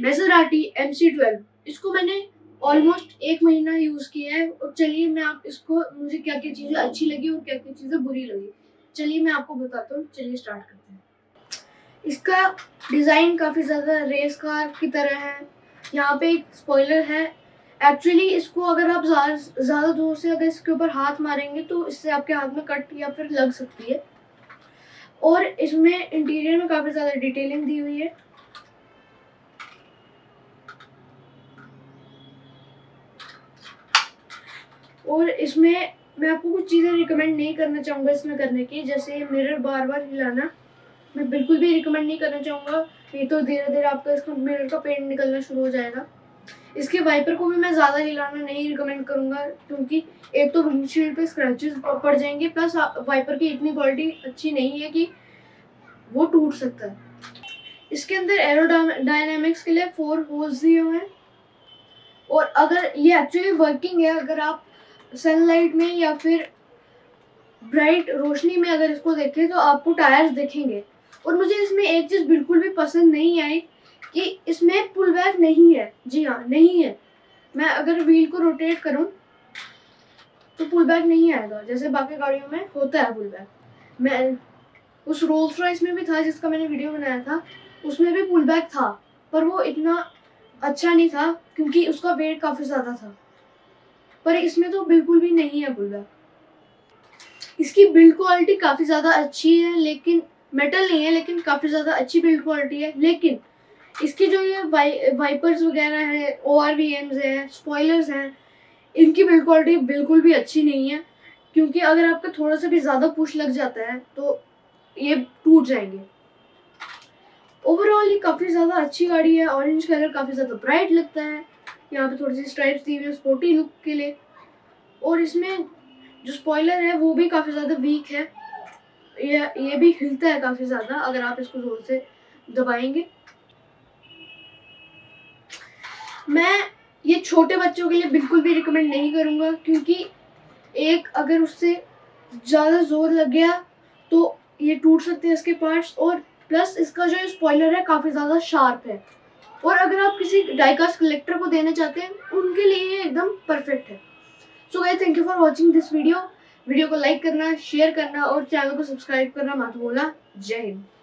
Maserati MC12, इसको मैंने almost 1 महीना यूज किया है। और चलिए मैं आप इसको मुझे क्या क्या चीजें अच्छी लगी और क्या क्या चीजें बुरी लगी चलिए मैं आपको बताता हूँ। चलिए स्टार्ट करते हैं। इसका डिजाइन काफी ज्यादा रेस कार की तरह है। यहाँ पे एक स्पॉइलर है। एक्चुअली इसको अगर आप ज्यादा दूर से अगर इसके ऊपर हाथ मारेंगे तो इससे आपके हाथ में कट या फिर लग सकती है। और इसमें इंटीरियर में काफी ज्यादा डिटेलिंग दी हुई है। और इसमें मैं आपको कुछ चीज़ें रिकमेंड नहीं करना चाहूँगा इसमें करने की, जैसे मिरर बार बार हिलाना मैं बिल्कुल भी रिकमेंड नहीं करना चाहूँगा, नहीं तो धीरे धीरे आपका इसका मिरर का पेंट निकलना शुरू हो जाएगा। इसके वाइपर को भी मैं ज़्यादा हिलाना नहीं रिकमेंड करूँगा, क्योंकि एक तो विंडशील्ड पे स्क्रैचेस पड़ जाएंगे, प्लस वाइपर की इतनी क्वालिटी अच्छी नहीं है कि वो टूट सकता है। इसके अंदर एरोडायनामिक्स के लिए 4 होल्स दिए हुए हैं। और अगर ये एक्चुअली वर्किंग है, अगर आप सनलाइट में या फिर ब्राइट रोशनी में अगर इसको देखें तो आपको टायर्स दिखेंगे। और मुझे इसमें एक चीज़ बिल्कुल भी पसंद नहीं आई कि इसमें पुल बैक नहीं है। जी हाँ, नहीं है। मैं अगर व्हील को रोटेट करूं तो पुल बैक नहीं आएगा, जैसे बाकी गाड़ियों में होता है पुल बैक। मैं उस रोल्स रॉयस में भी था जिसका मैंने वीडियो बनाया था, उसमें भी पुल बैक था, पर वो इतना अच्छा नहीं था क्योंकि उसका वेट काफ़ी ज़्यादा था, पर इसमें तो बिल्कुल भी नहीं है पुलबैक। इसकी बिल्ड क्वालिटी काफ़ी ज़्यादा अच्छी है, लेकिन मेटल नहीं है, लेकिन काफ़ी ज़्यादा अच्छी बिल्ड क्वालिटी है। लेकिन इसके जो ये वाइपर्स वगैरह हैं, ORVMs हैं, स्पॉयलर्स हैं, इनकी बिल्ड क्वालिटी बिल्कुल भी अच्छी नहीं है, क्योंकि अगर आपका थोड़ा सा भी ज़्यादा पुश लग जाता है तो ये टूट जाएंगे। ओवरऑल ये काफ़ी ज़्यादा अच्छी गाड़ी है। ऑरेंज कलर काफ़ी ज़्यादा ब्राइट लगता है, यहाँ पे थोड़ी सी स्ट्राइप्स दी हुई है स्पोर्टी लुक के लिए। और इसमें जो स्पॉइलर है वो भी काफ़ी ज़्यादा वीक है, ये भी हिलता है काफ़ी ज़्यादा अगर आप इसको जोर से दबाएंगे। मैं ये छोटे बच्चों के लिए बिल्कुल भी रिकमेंड नहीं करूँगा, क्योंकि एक अगर उससे ज़्यादा जोर लग गया तो ये टूट सकते हैं इसके पार्ट्स। और प्लस इसका जो स्पॉइलर है काफ़ी ज़्यादा शार्प है, और अगर आप किसी डाइकास्ट कलेक्टर को देना चाहते हैं उनके लिए ये एकदम परफेक्ट है। So guys, thank you for watching this video को लाइक करना, शेयर करना और चैनल को सब्सक्राइब करना मत भूलना। जय हिंद।